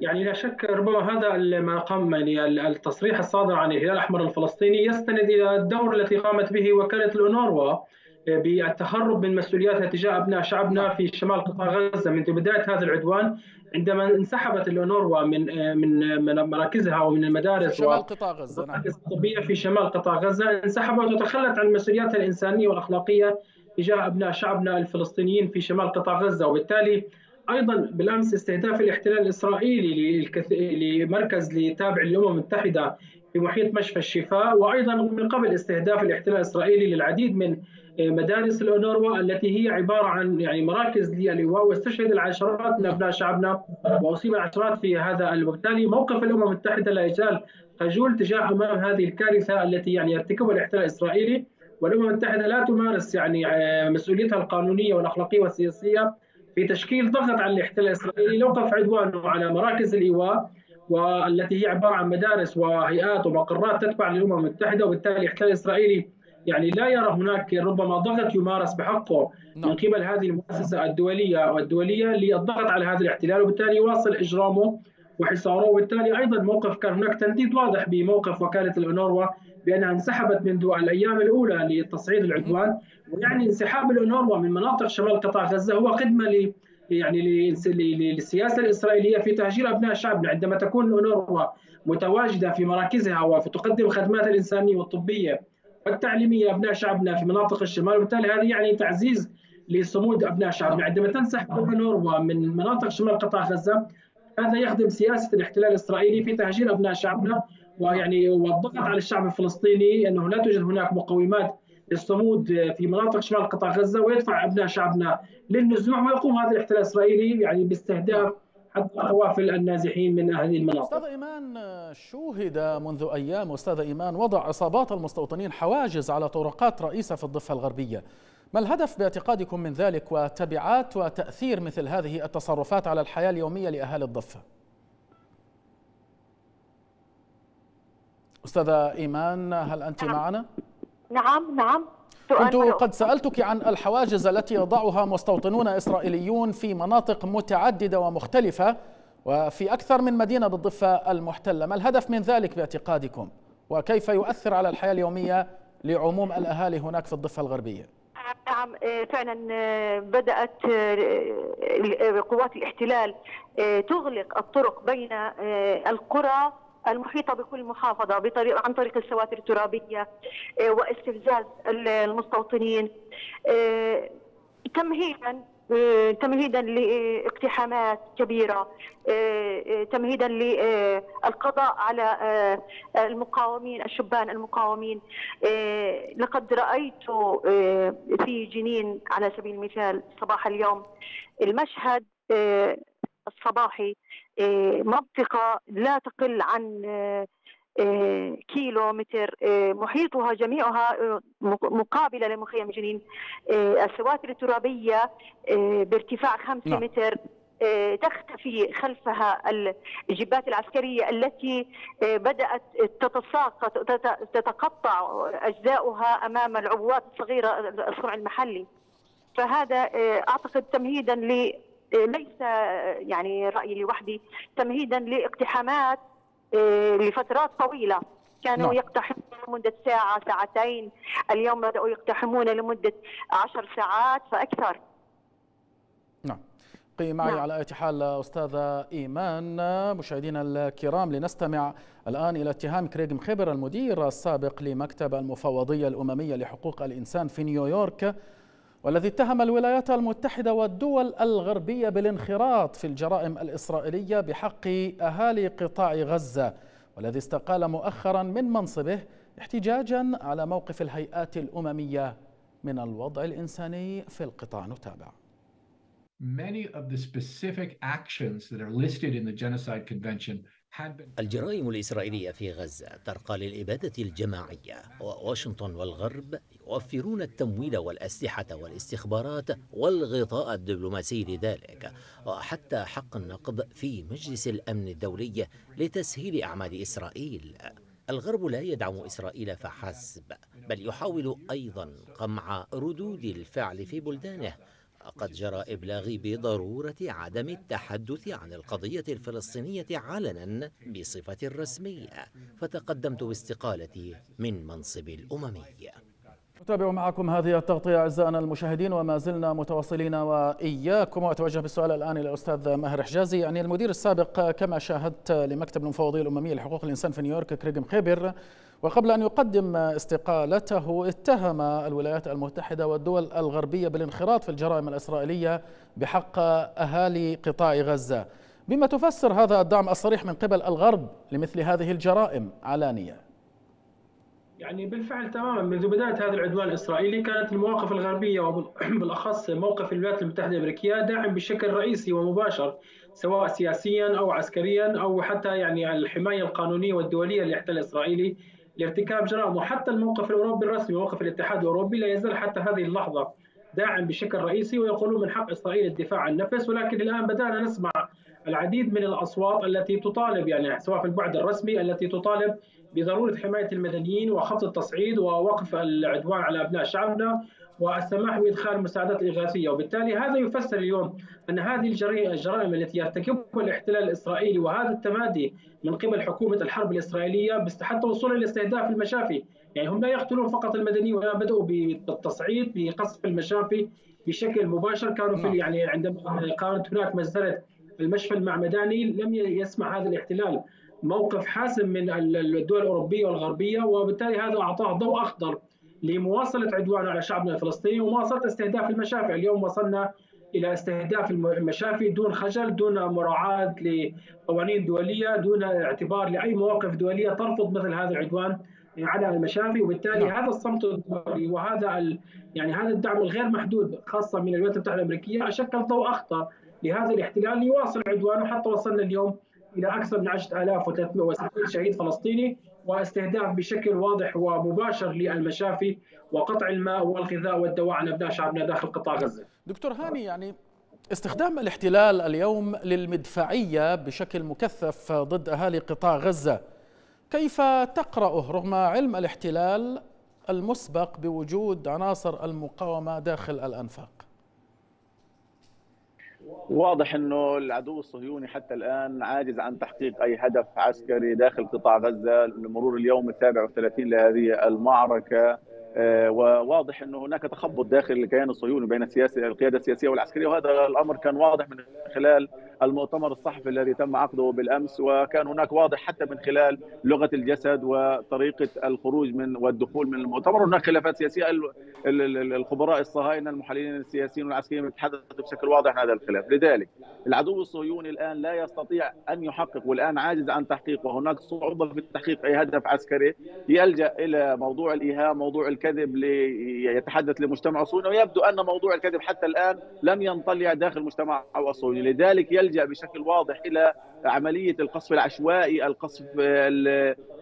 يعني لا شك ربما هذا ما قام التصريح الصادر عن الهلال الأحمر الفلسطيني يستند إلى الدور التي قامت به وكالة الأونروا بالتهرب من مسؤولياتها تجاه أبناء شعبنا في شمال قطاع غزة منذ بداية هذا العدوان، عندما انسحبت الأونروا من من من مراكزها ومن المدارس والمراكز الطبية في شمال قطاع غزة، انسحبت وتخلت عن مسؤولياتها الإنسانية والأخلاقية تجاه أبناء شعبنا الفلسطينيين في شمال قطاع غزة. وبالتالي أيضا بالأمس استهداف الاحتلال الإسرائيلي لمركز لتابع للأمم المتحدة في محيط مشفى الشفاء، وأيضا من قبل استهداف الاحتلال الإسرائيلي للعديد من مدارس الأونروا التي هي عبارة عن يعني مراكز للإيواء، واستشهد العشرات من أبناء شعبنا وأصيب العشرات في هذا. وبالتالي موقف الأمم المتحدة لا يزال خجول تجاه أمام هذه الكارثة التي يعني يرتكبها الاحتلال الإسرائيلي، والأمم المتحدة لا تمارس يعني مسؤوليتها القانونية والأخلاقية والسياسية في تشكيل ضغط على الاحتلال الإسرائيلي لوقف عدوانه على مراكز الإيواء والتي هي عبارة عن مدارس وهيئات ومقرات تتبع للأمم المتحدة، وبالتالي يحتاج الإسرائيلي يعني لا يرى هناك ربما ضغط يمارس بحقه من قبل هذه المؤسسة الدولية والدولية للضغط على هذا الاحتلال، وبالتالي يواصل إجرامه وحصاره. وبالتالي أيضا موقف، كان هناك تنديد واضح بموقف وكالة الأونروا بأنها انسحبت منذ الأيام الأولى لتصعيد العدوان، ويعني انسحاب الأونروا من مناطق شمال قطاع غزة هو خدمة ل يعني للسياسة الإسرائيلية في تهجير أبناء شعبنا. عندما تكون الأونروا متواجدة في مراكزها وتقدم خدمات الإنسانية والطبية والتعليمية لأبناء شعبنا في مناطق الشمال، وبالتالي هذا يعني تعزيز لصمود أبناء شعبنا. عندما تنسحب الأونروا من مناطق شمال قطاع غزة هذا يخدم سياسة الاحتلال الإسرائيلي في تهجير أبناء شعبنا، ويعني والضغط على الشعب الفلسطيني أنه لا توجد هناك مقومات للصمود في مناطق شمال قطاع غزة، ويدفع أبناء شعبنا للنزوح، ويقوم هذا الاحتلال الإسرائيلي يعني باستهداف حتى قوافل النازحين من هذه المناطق. أستاذ إيمان، شوهد منذ أيام أستاذ إيمان وضع عصابات المستوطنين حواجز على طرقات رئيسة في الضفة الغربية، ما الهدف باعتقادكم من ذلك وتبعات وتأثير مثل هذه التصرفات على الحياة اليومية لأهالي الضفة؟ أستاذة إيمان، هل أنت نعم. معنا؟ نعم نعم كنت قد سألتك عن الحواجز التي يضعها مستوطنون إسرائيليون في مناطق متعددة ومختلفة وفي أكثر من مدينة بالضفة المحتلة، ما الهدف من ذلك باعتقادكم وكيف يؤثر على الحياة اليومية لعموم الأهالي هناك في الضفة الغربية؟ نعم فعلا بدأت قوات الاحتلال تغلق الطرق بين القرى المحيطة بكل محافظة بطريق عن طريق السواتر الترابية واستفزاز المستوطنين تمهيدا تمهيدا لاقتحامات كبيرة، تمهيدا للقضاء على المقاومين الشبان المقاومين. لقد رأيت في جنين على سبيل المثال صباح اليوم المشهد الصباحي، منطقة لا تقل عن كيلومتر محيطها جميعها مقابلة لمخيم جنين، السواتر الترابية بارتفاع خمسة متر تختفي خلفها الجبات العسكرية التي بدأت تتساقط تتقطع أجزاؤها أمام العبوات الصغيرة الصنع المحلي. فهذا أعتقد تمهيدا ل ليس يعني رأيي لوحدي، تمهيدا لاقتحامات لفترات طويلة كانوا يقتحمون لمدة ساعة ساعتين، اليوم بدأوا يقتحمون لمدة عشر ساعات فأكثر. نعم بقي معي نعم. على أي حال أستاذة إيمان. مشاهدينا الكرام، لنستمع الآن إلى اتهام كريغ خيبر المدير السابق لمكتب المفوضية الأممية لحقوق الإنسان في نيويورك، والذي اتهم الولايات المتحدة والدول الغربية بالانخراط في الجرائم الإسرائيلية بحق أهالي قطاع غزة، والذي استقال مؤخرا من منصبه احتجاجا على موقف الهيئات الأممية من الوضع الإنساني في القطاع. نتابع. الجرائم الإسرائيلية في غزة ترقى للإبادة الجماعية، وواشنطن والغرب يوفرون التمويل والأسلحة والاستخبارات والغطاء الدبلوماسي لذلك، وحتى حق النقد في مجلس الأمن الدولي لتسهيل أعمال إسرائيل. الغرب لا يدعم إسرائيل فحسب، بل يحاول أيضا قمع ردود الفعل في بلدانه. قد جرى إبلاغي بضرورة عدم التحدث عن القضية الفلسطينية علنا بصفة رسمية، فتقدمت باستقالتي من منصب الأممي. نتابع معكم هذه التغطية أعزائنا المشاهدين، وما زلنا متواصلين وإياكم. وأتوجه بالسؤال الآن إلى الأستاذ ماهر حجازي، يعني المدير السابق كما شاهدت لمكتب المفوضية الأممية لحقوق الإنسان في نيويورك كريغ خيبر، وقبل أن يقدم استقالته اتهم الولايات المتحدة والدول الغربية بالانخراط في الجرائم الإسرائيلية بحق أهالي قطاع غزة، بما تفسر هذا الدعم الصريح من قبل الغرب لمثل هذه الجرائم علانية؟ يعني بالفعل تماما منذ بداية هذا العدوان الإسرائيلي كانت المواقف الغربية وبالأخص موقف الولايات المتحدة الأمريكية داعم بشكل رئيسي ومباشر، سواء سياسيا أو عسكريا أو حتى يعني الحماية القانونية والدولية للاحتلال الإسرائيلي لارتكاب جرائم. وحتى الموقف الأوروبي الرسمي، موقف الاتحاد الأوروبي، لا يزال حتى هذه اللحظة داعم بشكل رئيسي، ويقولون من حق إسرائيل الدفاع عن النفس. ولكن الآن بدأنا نسمع العديد من الأصوات التي تطالب يعني سواء في البعد الرسمي التي تطالب بضرورة حماية المدنيين وخفض التصعيد ووقف العدوان على أبناء شعبنا والسماح بإدخال مساعدات إغاثية. وبالتالي هذا يفسر اليوم أن هذه الجرائم التي يرتكبها الاحتلال الإسرائيلي وهذا التمادي من قبل حكومة الحرب الإسرائيلية حتى وصولا لاستهداف المشافي، يعني هم لا يقتلون فقط المدنيين ولا بدأوا بالتصعيد بقصف المشافي بشكل مباشر. كانوا في يعني عندما كانت هناك مزلة المشفى المعمداني لم يسمع هذا الاحتلال موقف حاسم من الدول الأوروبية والغربية، وبالتالي هذا أعطاه ضوء أخضر لمواصلة عدوان على شعبنا الفلسطيني ومواصلة استهداف المشافي. اليوم وصلنا إلى استهداف المشافي دون خجل، دون مراعاة لقوانين دولية، دون اعتبار لأي مواقف دولية ترفض مثل هذا العدوان على المشافي. وبالتالي نعم. هذا الصمت الدولي وهذا ال... يعني هذا الدعم الغير محدود خاصة من الولايات المتحدة الأمريكية شكل ضوء أخطر لهذا الاحتلال ليواصل عدوانه حتى وصلنا اليوم إلى أكثر من عشرة آلاف وثلاثمئة وستين شهيد فلسطيني واستهداف بشكل واضح ومباشر للمشافي وقطع الماء والغذاء والدواء عن أبناء شعبنا داخل قطاع غزة. دكتور هاني، يعني استخدام الاحتلال اليوم للمدفعية بشكل مكثف ضد أهالي قطاع غزة كيف تقرأه رغم علم الاحتلال المسبق بوجود عناصر المقاومة داخل الأنفاق؟ واضح أنه العدو الصهيوني حتى الآن عاجز عن تحقيق أي هدف عسكري داخل قطاع غزة لمرور اليوم السابع والثلاثين لهذه المعركة، وواضح أنه هناك تخبط داخل الكيان الصهيوني بين السياسة القيادة السياسية والعسكرية، وهذا الأمر كان واضح من خلال المؤتمر الصحفي الذي تم عقده بالأمس، وكان هناك واضح حتى من خلال لغة الجسد وطريقة الخروج من والدخول من المؤتمر. هناك خلافات سياسية، الخبراء الصهاينة المحللين السياسيين والعسكريين يتحدثوا بشكل واضح عن هذا الخلاف. لذلك العدو الصهيوني الآن لا يستطيع أن يحقق والآن عاجز عن تحقيق، وهناك صعوبة في تحقيق أي هدف عسكري، يلجأ إلى موضوع الإيهام موضوع الكذب ليتحدث لمجتمع الصهيوني، ويبدو أن موضوع الكذب حتى الآن لم ينطلع داخل المجتمع الصهيوني. لذلك يلجأ بشكل واضح إلى عملية القصف العشوائي، القصف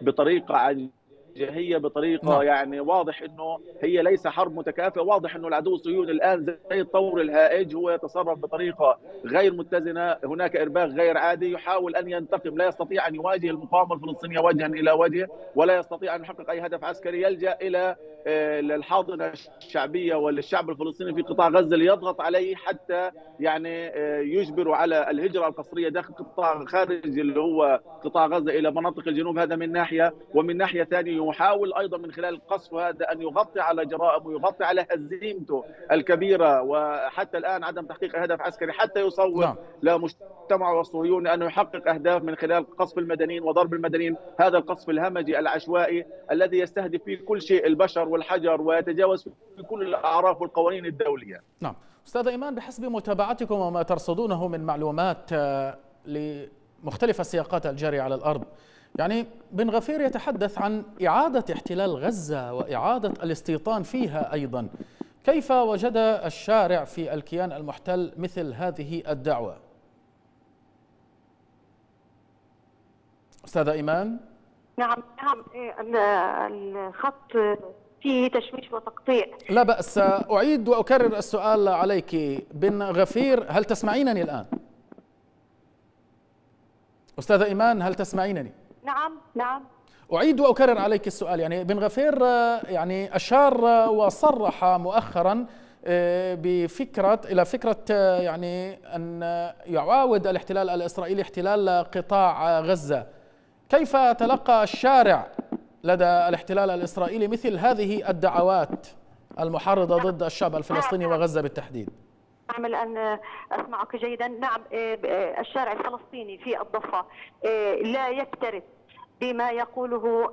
بطريقة جهية بطريقة يعني واضح أنه هي ليس حرب متكافئة. واضح أنه العدو الصهيوني الآن زي الطور الهائج هو يتصرف بطريقة غير متزنة، هناك إرباك غير عادي، يحاول أن ينتقم، لا يستطيع أن يواجه المقاومة الفلسطينية وجها إلى وجه ولا يستطيع أن يحقق أي هدف عسكري، يلجأ إلى الحاضنة الشعبية والشعب الفلسطيني في قطاع غزة ليضغط عليه حتى يعني يجبر على الهجرة القسرية داخل قطاع خارج اللي هو قطاع غزة إلى مناطق الجنوب، هذا من ناحية. ومن ناحية ثانية يحاول أيضا من خلال القصف هذا أن يغطي على جرائمه ويغطي على هزيمته الكبيرة، وحتى الآن عدم تحقيق هدف عسكري حتى يصور لمجتمعه الصهيوني أنه يحقق أهداف من خلال قصف المدنيين وضرب المدنيين، هذا القصف الهمجي العشوائي الذي يستهدف فيه كل شيء البشر والحجر ويتجاوز في كل الأعراف والقوانين الدولية. نعم أستاذ إيمان، بحسب متابعتكم وما ترصدونه من معلومات لمختلف السياقات الجارية على الأرض، يعني بن غفير يتحدث عن إعادة احتلال غزة وإعادة الاستيطان فيها أيضا، كيف وجد الشارع في الكيان المحتل مثل هذه الدعوة؟ أستاذة إيمان. نعم نعم الخط فيه تشويش وتقطيع. لا بأس، أعيد وأكرر السؤال عليك بن غفير، هل تسمعينني الآن؟ أستاذة إيمان هل تسمعينني؟ نعم نعم أعيد وأكرر عليك السؤال، يعني بن غفير يعني أشار وصرح مؤخرا بفكرة إلى فكرة يعني أن يعاود الاحتلال الإسرائيلي احتلال قطاع غزة، كيف تلقى الشارع لدى الاحتلال الإسرائيلي مثل هذه الدعوات المحرضة ضد الشعب الفلسطيني وغزة بالتحديد؟ نعم الآن أسمعك جيدا. نعم الشارع الفلسطيني في الضفة لا يكترث بما يقوله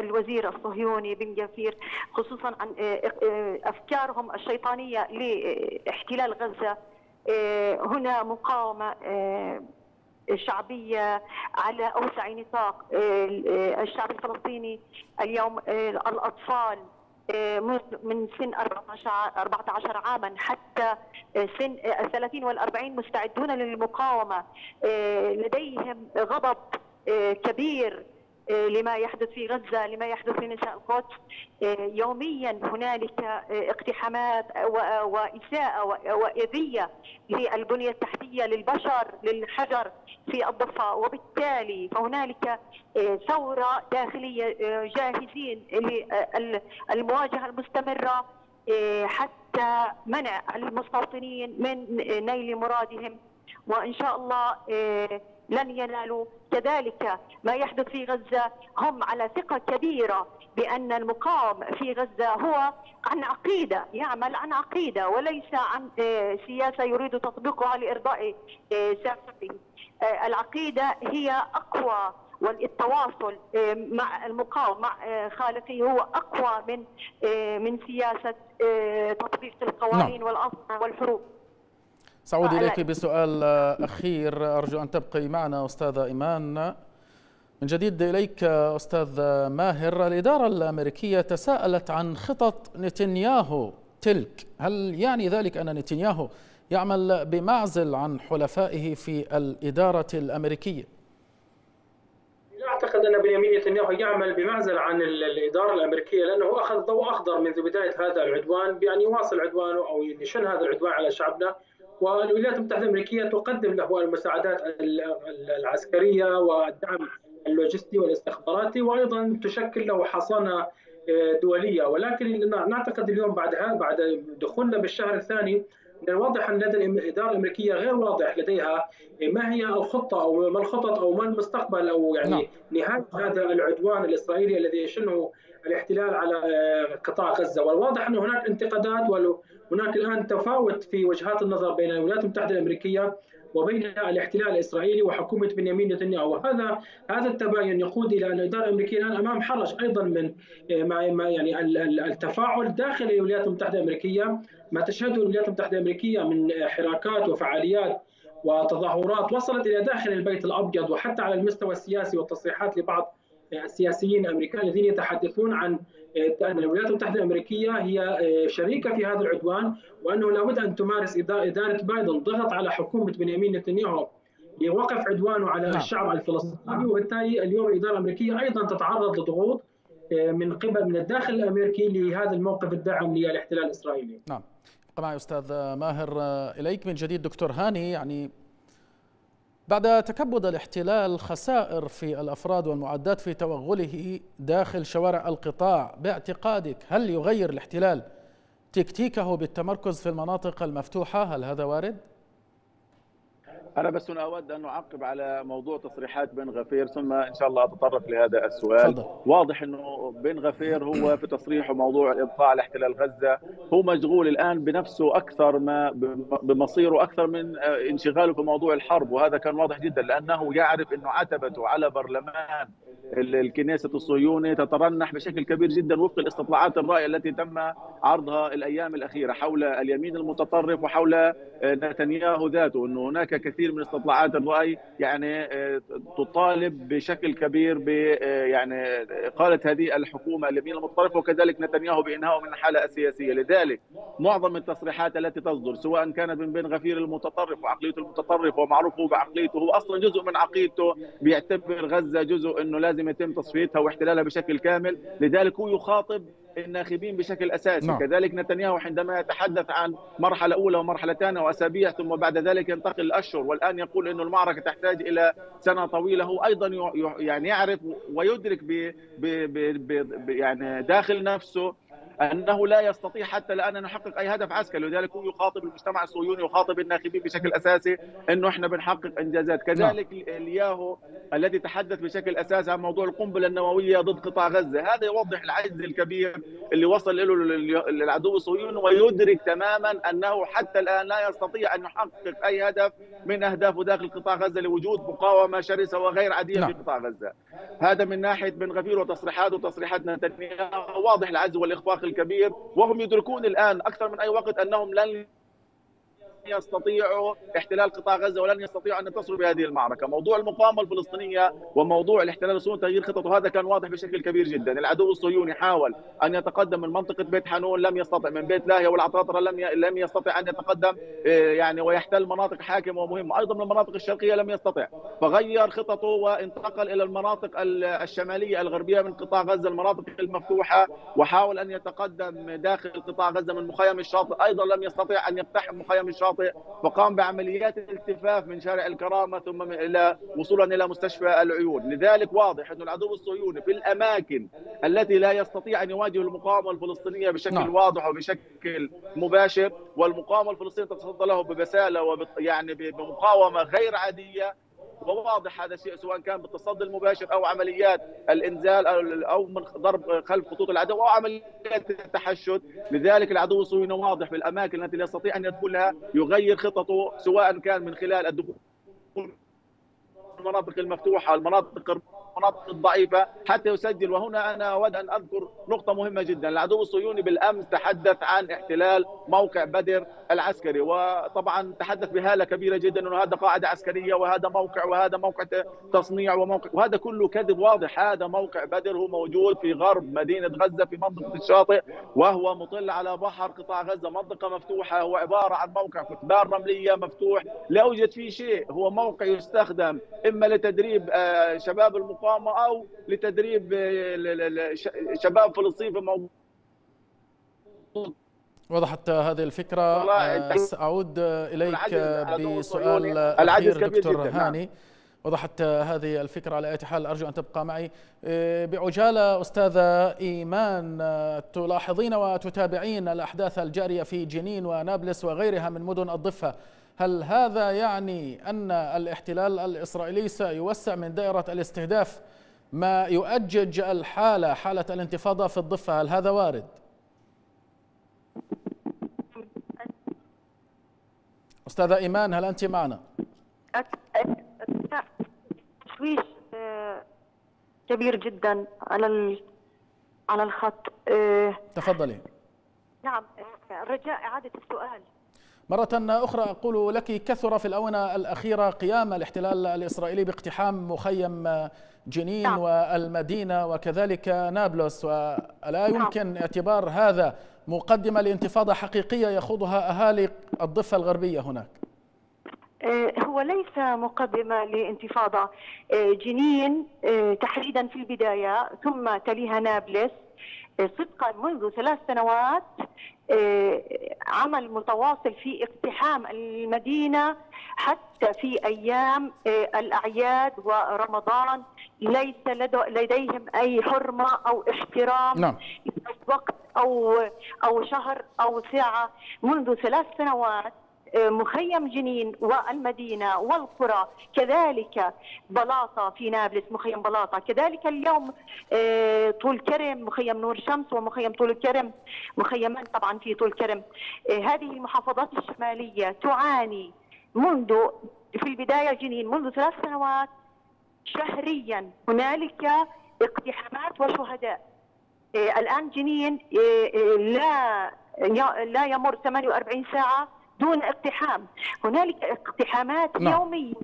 الوزير الصهيوني بن غفير، خصوصا عن أفكارهم الشيطانية لاحتلال غزة. هنا مقاومة شعبية على أوسع نطاق، الشعب الفلسطيني اليوم الأطفال من سن أربعة عشر عاما حتى سن ثلاثين والأربعين مستعدون للمقاومة، لديهم غضب كبير لما يحدث في غزة، لما يحدث في نساء القدس. يوميا هنالك اقتحامات وإساءة وإذية للبنية التحتية للبشر للحجر في الضفة، وبالتالي فهنالك ثورة داخلية جاهزين للمواجهة المستمرة حتى منع المستوطنين من نيل مرادهم، وإن شاء الله لن ينالوا. كذلك ما يحدث في غزة، هم على ثقة كبيرة بأن المقام في غزة هو عن عقيدة، يعمل عن عقيدة وليس عن سياسة يريد تطبيقها لإرضاء ساحته. العقيدة هي أقوى، والتواصل مع المقاوم مع خالقه هو أقوى من من سياسة تطبيق القوانين والأنظمة والحروب. سأعود إليك بسؤال أخير، أرجو أن تبقي معنا أستاذة إيمان. من جديد إليك أستاذ ماهر، الإدارة الأمريكية تساءلت عن خطط نتنياهو تلك، هل يعني ذلك أن نتنياهو يعمل بمعزل عن حلفائه في الإدارة الأمريكية؟ لا أعتقد أن بنيامين نتنياهو يعمل بمعزل عن الإدارة الأمريكية، لأنه أخذ ضوء أخضر منذ بداية هذا العدوان بأن يواصل عدوانه أو يشن هذا العدوان على شعبنا، والولايات المتحدة الأمريكية تقدم له المساعدات العسكرية والدعم اللوجستي والاستخباراتي، وأيضا تشكل له حصانة دولية. ولكن نعتقد اليوم بعد بعد دخولنا بالشهر الثاني من الواضح أن لدى الإدارة الأمريكية غير واضح لديها ما هي الخطة أو ما الخطط أو ما المستقبل أو يعني نهاية هذا العدوان الإسرائيلي الذي يشنه الاحتلال على قطاع غزة. والواضح أن هناك انتقادات وهناك الآن تفاوت في وجهات النظر بين الولايات المتحدة الأمريكية وبين الاحتلال الإسرائيلي وحكومة بنيامين نتنياهو، وهذا هذا التباين يقود إلى أن الإدارة الأمريكية الآن أمام حرج أيضا من ما يعني التفاعل داخل الولايات المتحدة الأمريكية، ما تشهده الولايات المتحدة الأمريكية من حراكات وفعاليات وتظاهرات وصلت إلى داخل البيت الأبيض، وحتى على المستوى السياسي والتصريحات لبعض السياسيين الأمريكان الذين يتحدثون عن أن الولايات المتحدة الأمريكية هي شريكة في هذا العدوان، وأنه لابد أن تمارس إدارة بايدن ضغط على حكومة بنيامين نتنياهو لوقف عدوانه على الشعب الفلسطيني. وبالتالي اليوم الإدارة الأمريكية أيضا تتعرض لضغوط من قبل من الداخل الأمريكي لهذا الموقف الداعم للاحتلال الإسرائيلي. نعم، ابقى معي أستاذ ماهر. إليك من جديد دكتور هاني، يعني بعد تكبد الاحتلال خسائر في الأفراد والمعدات في توغله داخل شوارع القطاع، باعتقادك هل يغير الاحتلال تكتيكه بالتمركز في المناطق المفتوحة؟ هل هذا وارد؟ أنا بس أنا أود أن أعقب على موضوع تصريحات بن غفير ثم إن شاء الله أتطرق لهذا السؤال. فضل. واضح أنه بن غفير هو في تصريحه موضوع الإبقاء على احتلال غزة هو مشغول الآن بنفسه أكثر ما بمصيره أكثر من انشغاله بموضوع الحرب، وهذا كان واضح جدا لأنه يعرف أنه عتبته على برلمان الكنيسة الصهيوني تترنح بشكل كبير جدا وفق الاستطلاعات الرأي التي تم عرضها الأيام الأخيرة حول اليمين المتطرف وحول نتنياهو ذاته، أنه هناك كثير من استطلاعات الرأي يعني تطالب بشكل كبير ب يعني إقالة هذه الحكومة اليمين المتطرف وكذلك نتنياهو بإنهائه من الحالة السياسية. لذلك معظم التصريحات التي تصدر سواء كانت من بن غفير المتطرف وعقليته المتطرف ومعروفه بعقليته، هو أصلا جزء من عقيدته بيعتبر غزة جزء أنه لازم يتم تصفيتها واحتلالها بشكل كامل، لذلك هو يخاطب الناخبين بشكل أساسي. نعم. كذلك نتنياهو عندما يتحدث عن مرحلة أولى ومرحلة ثانية وأسابيع ثم بعد ذلك ينتقل لأشهر، والآن يقول أن المعركة تحتاج إلى سنة طويلة، هو أيضا يعني يعرف ويدرك ب ب ب ب يعني داخل نفسه أنه لا يستطيع حتى الآن نحقق أي هدف عسكري، لذلك هو يخاطب المجتمع الصهيوني ويخاطب الناخبين بشكل أساسي أنه إحنا بنحقق إنجازات. كذلك الياهو الذي تحدث بشكل أساسي عن موضوع القنبلة النووية ضد قطاع غزة، هذا يوضح العجز الكبير اللي وصل له للعدو الصهيوني، ويدرك تماما أنه حتى الآن لا يستطيع أن يحقق أي هدف من أهدافه داخل قطاع غزة لوجود مقاومة شرسة وغير عادية لا. في قطاع غزة. هذا من ناحية بن غفير وتصريحاته وتصريحات نتنياهو، واضح العجز والإخفاق الكبير، وهم يدركون الآن أكثر من أي وقت أنهم لن يستطيعوا احتلال قطاع غزة ولن يستطيعوا أن ينتصروا بهذه المعركة. موضوع المقاومة الفلسطينية وموضوع الاحتلال الصهيوني تغيير خططه هذا كان واضح بشكل كبير جدا. العدو الصهيوني حاول أن يتقدم من منطقة بيت حانون، لم يستطع، من بيت لاهيا والعطاطرة لم لم يستطع أن يتقدم يعني ويحتل مناطق حاكمة ومهمة، أيضا من المناطق الشرقية لم يستطع، فغير خططه وانتقل إلى المناطق الشمالية الغربية من قطاع غزة، المناطق المفتوحة، وحاول أن يتقدم داخل قطاع غزة من مخيم الشاطئ، أيضا لم يستطع أن يقتحم مخيم الشاطئ، فقام بعمليات الالتفاف من شارع الكرامة ثم إلى وصولا إلى مستشفى العيون. لذلك واضح أن العدو الصهيوني في الأماكن التي لا يستطيع أن يواجه المقاومة الفلسطينية بشكل نعم. واضح وبشكل مباشر، والمقاومة الفلسطينية تتصدى له ببسالة وب... يعني بمقاومة غير عادية، وواضح هذا الشيء سواء كان بالتصدي المباشر او عمليات الانزال او من ضرب خلف خطوط العدو او عمليات التحشد. لذلك العدو الصهيوني واضح في الاماكن التي لا يستطيع ان يدخلها يغير خططه، سواء كان من خلال الدخول المناطق المفتوحه، المناطق المناطق الضعيفه حتى يسجل. وهنا انا اود ان اذكر نقطه مهمه جدا، العدو الصهيوني بالامس تحدث عن احتلال موقع بدر العسكري، وطبعا تحدث بهاله كبيره جدا انه هذا قاعده عسكريه وهذا موقع وهذا موقع تصنيع وموقع، وهذا كله كذب واضح. هذا موقع بدر هو موجود في غرب مدينه غزه في منطقه الشاطئ، وهو مطل على بحر قطاع غزه، منطقه مفتوحه، هو عباره عن موقع كتبان رمليه مفتوح لا يوجد فيه شيء، هو موقع يستخدم اما لتدريب شباب المقاومه او لتدريب شباب فلسطين في موضوع. وضحت هذه الفكره. سأعود اليك بسؤال اخير دكتور هاني. وضحت هذه الفكره، على اي حال ارجو ان تبقى معي بعجاله. استاذه ايمان، تلاحظين وتتابعين الاحداث الجاريه في جنين ونابلس وغيرها من مدن الضفه، هل هذا يعني أن الاحتلال الإسرائيلي سيوسع من دائرة الاستهداف ما يؤجج الحالة حالة الانتفاضة في الضفة؟ هل هذا وارد؟ أستاذة إيمان هل أنت معنا؟ تشويش كبير جدا على على الخط. تفضلي. نعم، رجاء إعادة السؤال مرة أخرى. أقول لك كثر في الأونة الأخيرة قيام الاحتلال الإسرائيلي باقتحام مخيم جنين نعم. والمدينة وكذلك نابلس، ولا يمكن نعم. اعتبار هذا مقدمة لانتفاضة حقيقية يخوضها أهالي الضفة الغربية هناك؟ هو ليس مقدمة لانتفاضة. جنين تحديدا في البداية ثم تليها نابلس، صدقا منذ ثلاث سنوات عمل متواصل في اقتحام المدينة حتى في أيام الأعياد ورمضان، ليس لديهم أي حرمة أو احترام نعم. وقت أو أو شهر أو ساعة. منذ ثلاث سنوات مخيم جنين والمدينة والقرى، كذلك بلاطة في نابلس، مخيم بلاطة، كذلك اليوم طول كرم، مخيم نور شمس ومخيم طول كرم، مخيمان طبعا في طول كرم. هذه المحافظات الشمالية تعاني منذ في البداية جنين منذ ثلاث سنوات شهريا هنالك اقتحامات وشهداء. الآن جنين لا لا يمر ثمانية وأربعين ساعة دون اقتحام، هنالك اقتحامات نعم. يومية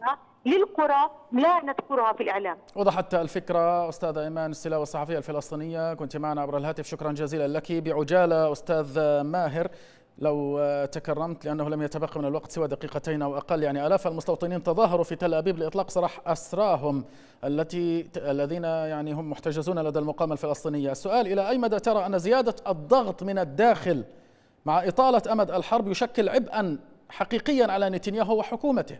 للقرى لا نذكرها في الإعلام. وضحت الفكرة أستاذة إيمان السيلاوي الصحفية الفلسطينية، كنت معنا عبر الهاتف، شكرا جزيلا لك. بعجالة أستاذ ماهر لو تكرمت، لأنه لم يتبقى من الوقت سوى دقيقتين أو أقل. يعني آلاف المستوطنين تظاهروا في تل أبيب لإطلاق سراح أسراهم التي الذين يعني هم محتجزون لدى المقاومة الفلسطينية. السؤال: إلى أي مدى ترى أن زيادة الضغط من الداخل مع إطالة أمد الحرب يشكل عبئا حقيقيا على نتنياهو وحكومته؟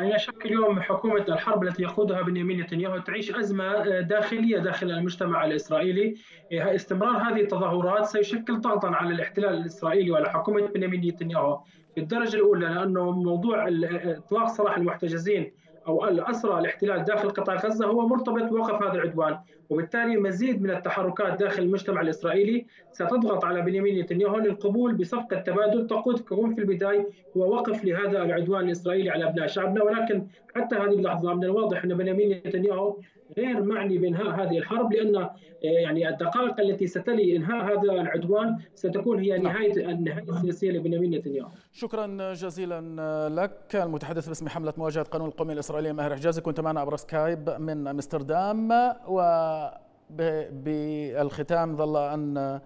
يشكل اليوم حكومة الحرب التي يقودها بنيامين نتنياهو تعيش أزمة داخلية داخل المجتمع الإسرائيلي. استمرار هذه التظاهرات سيشكل ضغطا على الاحتلال الإسرائيلي وعلى حكومة بنيامين نتنياهو بالدرجة الأولى، لأنه موضوع إطلاق سراح المحتجزين أو الأسرى الاحتلال داخل قطاع غزة هو مرتبط بوقف هذا العدوان، وبالتالي مزيد من التحركات داخل المجتمع الإسرائيلي ستضغط على بنيامين نتنياهو للقبول بصفقة تبادل تقود كون في البداية هو وقف لهذا العدوان الإسرائيلي على أبناء شعبنا. ولكن حتى هذه اللحظة من الواضح أن بنيامين نتنياهو غير معني بإنهاء هذه الحرب، لأن يعني الدقائق التي ستلي إنهاء هذا العدوان ستكون هي نهاية النهاية السياسية لبنيامين نتنياهو. شكرا جزيلا لك المتحدث باسم حملة مواجهة قانون القومية الإسرائيلية ماهر حجازي، كنت معنا عبر سكايب من أمستردام. وبالختام ظل أن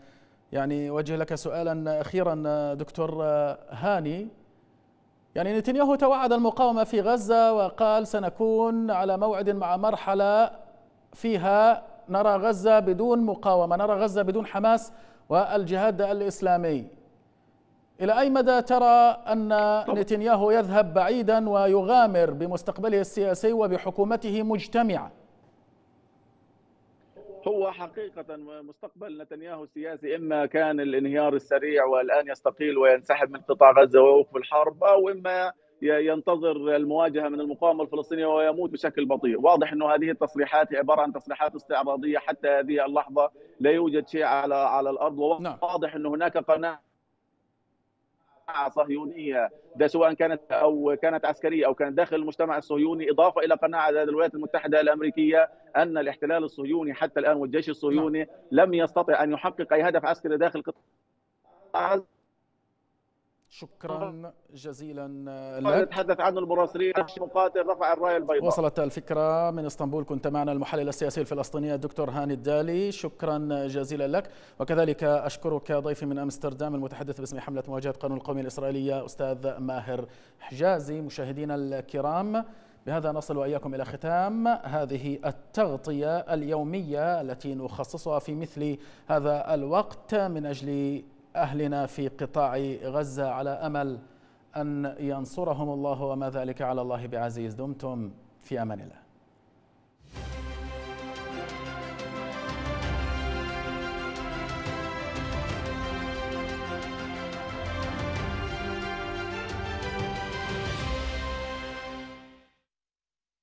يعني وجه لك سؤالا أخيرا دكتور هاني. يعني نتنياهو توعد المقاومة في غزة وقال سنكون على موعد مع مرحلة فيها نرى غزة بدون مقاومة، نرى غزة بدون حماس والجهاد الإسلامي. إلى أي مدى ترى أن نتنياهو يذهب بعيدا ويغامر بمستقبله السياسي وبحكومته مجتمعة؟ هو حقيقة مستقبل نتنياهو السياسي إما كان الانهيار السريع والآن يستقيل وينسحب من قطاع غزة ويوقف الحرب، أو إما ينتظر المواجهة من المقاومة الفلسطينية ويموت بشكل بطيء. واضح أنه هذه التصريحات عبارة عن تصريحات استعراضية، حتى هذه اللحظة لا يوجد شيء على على الأرض. وواضح أن هناك قناعة صهيونية، ده سواء كانت أو كانت عسكرية أو كانت داخل المجتمع الصهيوني، إضافة إلى قناعة الولايات المتحدة الأمريكية أن الاحتلال الصهيوني حتى الآن والجيش الصهيوني لم يستطع أن يحقق أي هدف عسكري داخل قطاع. شكرا جزيلا لك. تحدث عنه المراسلين مقاتل رفع الراية البيضاء. وصلت الفكرة من اسطنبول، كنت معنا المحلل السياسي الفلسطيني الدكتور هاني الدالي، شكرا جزيلا لك. وكذلك أشكرك ضيفي من أمستردام المتحدث باسم حملة مواجهة قانون القومية الإسرائيلية أستاذ ماهر حجازي. مشاهدينا الكرام، بهذا نصل وإياكم إلى ختام هذه التغطية اليومية التي نخصصها في مثل هذا الوقت من أجل أهلنا في قطاع غزة، على أمل أن ينصرهم الله وما ذلك على الله بعزيز. دمتم في أمان الله.